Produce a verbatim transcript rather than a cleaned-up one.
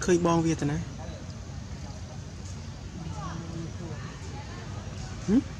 Khơi bong Việt này.